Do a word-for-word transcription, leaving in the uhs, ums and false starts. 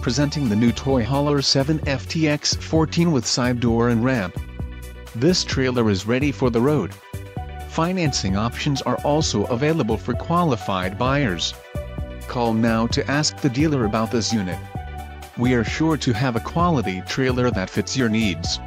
presenting the new toy Hauler seven F T X fourteen with side door and ramp. This trailer is ready for the road. Financing options are also available for qualified buyers. Call now to ask the dealer about this unit. We are sure to have a quality trailer that fits your needs.